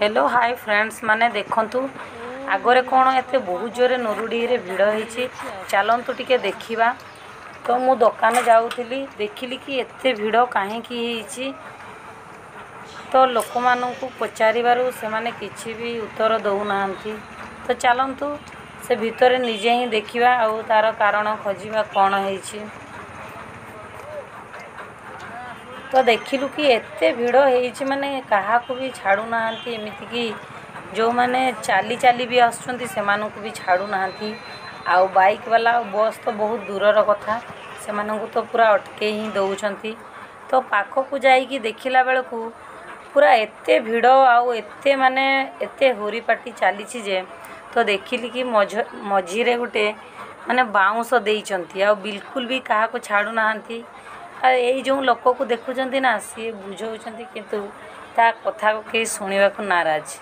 Hello hi friends माने देखंतु आगरे कौन एते बहुत जोरे नरुडी रे भीड़ होईची चलंतु टिके देखिबा। तो मु दुकान जाउथिली देखिली कि एते भीड़ काहे की होईची। तो लोक मानकू पचारिबारु से माने किछि भी उत्तर दउ नांती। तो चलंतु से भीतर निजे ही देखिबा आ तार कारण खोजिबा कौन होईची। तो देखिलु कि एते भीड़ होईची माने काहा को भी छाड़ू नांती, एमिति कि जो माने चाली चाली भी आसुचंती सेमानन को भी छाड़ू नांती। आ बाइक वाला बस तो बहुत दूरर कथा, सेमानन को तो पूरा अटके ही दउचंती। तो पाखो को जाई कि देखिला बेल को पूरा एते भीड़ आ एते माने एते होरी पाटी चालीची जे। तो देखिली कि मझी रे गुटे माने बाउंस देइचंती आ बिल्कुल भी काहा को छाड़ू नांती। आ जो लोक को देखुं ना सी बुझाऊँ किंतु ता कथा को कहीं शुणा को नाराज।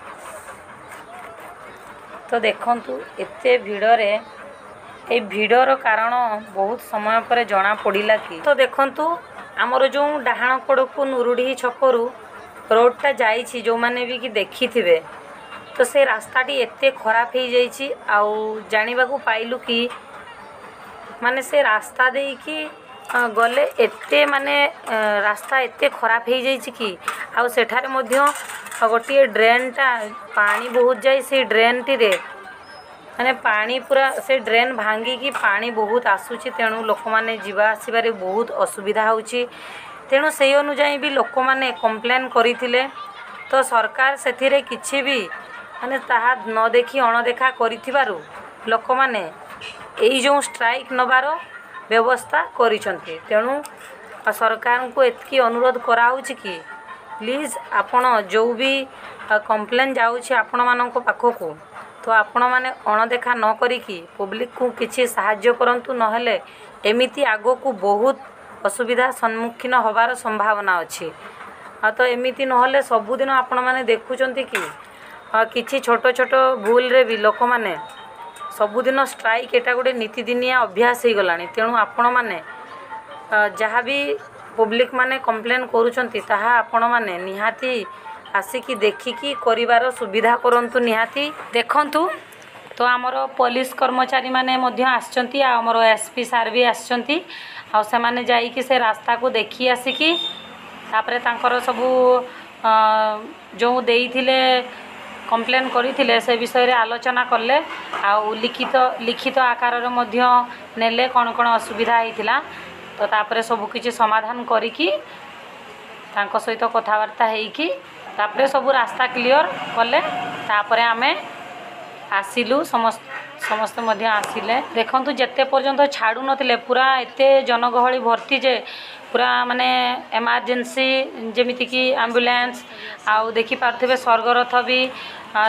तो देखूँ एते भीड़े ये भीड़र कारण बहुत समय पर जना पड़ा कि। तो देखूँ आमर जो डाहाण कड़क नुरुडी छकू रोडटा जाइए जो मैंने भी कि देखी थे। तो से रास्ताटी एत खराब हो जाइए आने पाइलु कि माने से रास्ता दे कि गले एते माने रास्ता एते खराब हो जाइए कि आउ सेठारे मध्य गोटे ड्रेनटा पानी बहुत जाए से ड्रेन टी रे माने पानी पूरा से ड्रेन भांगी कि पानी बहुत आसूची, तेणु लोक माने जीवा आसबारे बहुत असुविधा होची। तेणु से अनुजाई भी लोक माने कंप्लेन करथिले। तो सरकार सेथिरे किछि भी माने ताहा न देखी अणदेखा करथिबारु लोक माने एई जो स्ट्राइक नबारो व्यवस्था करिसंते। तेणु सरकार को एतकी अनुरोध कराउछि कि प्लीज आपण जो भी कंप्लेन जाउछि आपण मानक पाखकू तो आपण माने अणदेखा न करिकी पब्लिक को किछि सहाय्य करंतु, नहले एमिति आगो को बहुत असुविधा सम्मुखीन होबार संभावना अछि। तो एमिति नहले सब दिन आपण माने देखुचंती कि किछि छोटो छोटो भूल रे भी लोक माने सबुदिन स्ट्राइक एटा गोटे नीतिदिनिया अभ्यास हो गला। तेणु आपण माने जहाँ भी पब्लिक माने कंप्लेन करुचंती ताहा आपण माने निहाती आसिकी देखिकी करिवारो सुविधा करंतु निहाती देखंतु। तो आमर पुलिस कर्मचारी माने मध्य आसचंती आ आमर एसपी सार भी आसचंती आ से माने जाई कि से रास्ता को देखि आसिकी तापरे तांकर सबु जो देइथिले कंप्लेन करी से विषय आलोचना कले लिखित तो, लिखित तो आकार ने कौन कौन असुविधा होता। तो तापर सबकि समाधान करी सहित कथबार्ता हो सब रास्ता क्लीयर कले तापर आम आसिलु समस्ते आसिले। देखंतु जेते पर्यंत छाड़ू नथिले पूरा एते जनगहली भर्ती जे पूरा माने एमरजेंसी जेमिति कि एम्बुलेंस आउ देखि पारथिबे स्वर्गरथ भी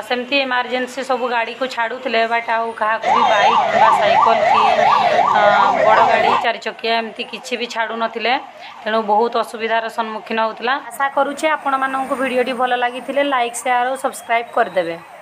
सेमती एमरजेंसी सब गाड़ी को छाड़ूथिले। बट आउ कहा को भी बाइक बा साइकिल की बड़ गाड़ी चार चकिया एमती किछि भी छाड़ू नथिले। तेणु बहुत असुविधार सम्मुखीन होउतला। आशा करूछे आपण माननकु वीडियोटी भलो लागिथिले। लाइक शेयर और सब्सक्राइब कर देबे।